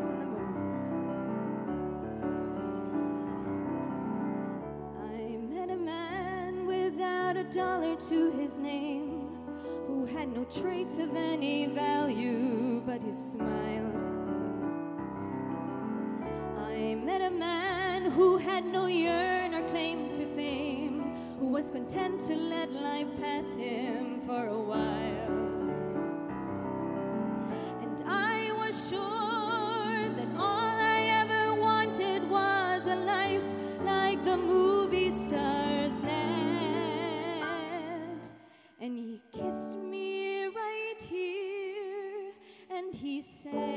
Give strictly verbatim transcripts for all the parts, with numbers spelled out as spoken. Stars and the Moon. I met a man without a dollar to his name, who had no traits of any value but his smile. I met a man who had no yearn or claim to fame, who was content to let life pass him for a while. And I was sure that all I ever wanted was a life like the movie stars had. And he kissed me right here, and he said,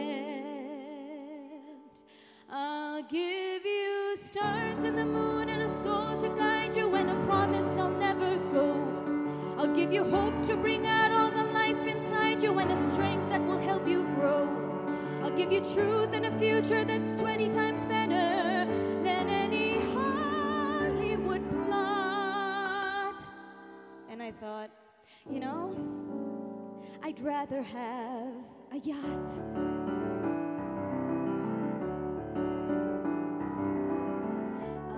I'll give you stars and the moon and a soul to guide you, and a promise I'll never go. I'll give you hope to bring out all the life inside you, and a strength that will help you grow. I'll give you truth and a future that's twenty times better than any Hollywood plot. And I thought, you know, I'd rather have a yacht.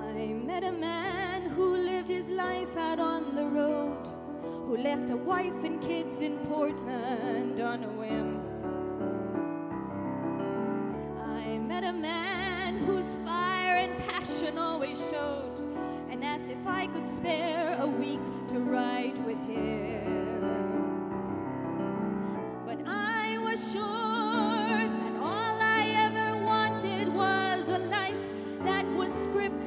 I met a man who lived his life out on the road, who left a wife and kids in Portland on a whim. I met a man whose fire and passion always showed, and asked if I could spare a week to ride with him. But I was sure that all I ever wanted was a life that was scripted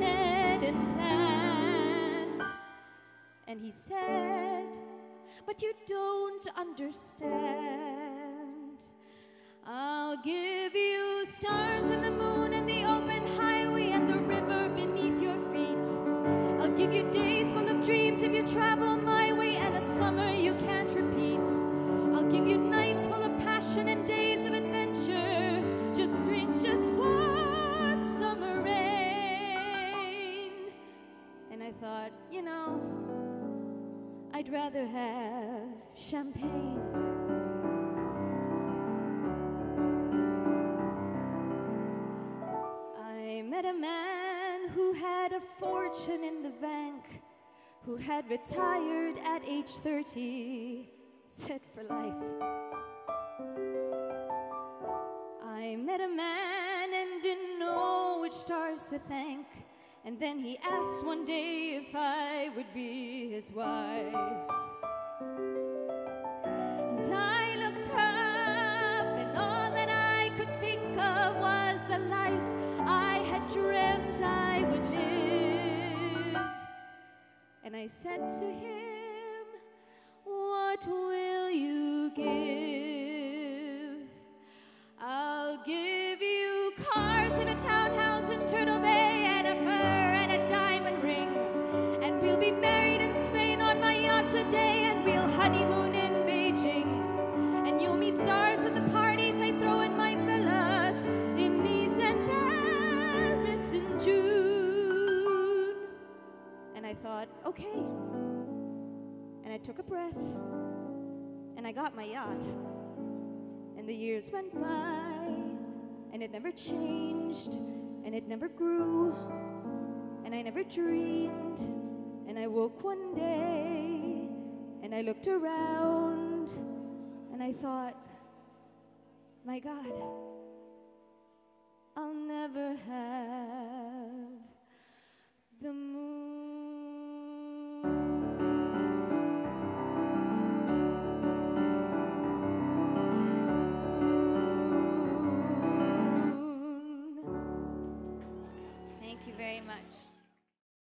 and planned. And he said, but you don't understand. I'll give you stars and the moon and the open highway and the river beneath your feet. I'll give you days full of dreams if you travel my way, and a summer you can't repeat. I'll give you nights full of passion and days of adventure. Just spring, just warm summer rain. I thought, you know, I'd rather have champagne. I met a man who had a fortune in the bank, who had retired at age thirty, set for life. I met a man and didn't know which stars to thank, and then he asked one day if I would be his wife. And I looked up, and all that I could think of was the life I had dreamt I would live. And I said to him, what will you give? I'll give you cars and a townhouse in Turtle Bay, today, and we'll honeymoon in Beijing, and you'll meet stars at the parties I throw in my villas in Nice and Paris in June. And I thought, okay, and I took a breath, and I got my yacht, and the years went by, and it never changed, and it never grew, and I never dreamed. And I woke one day, and I looked around, and I thought, my God, I'll never have the moon.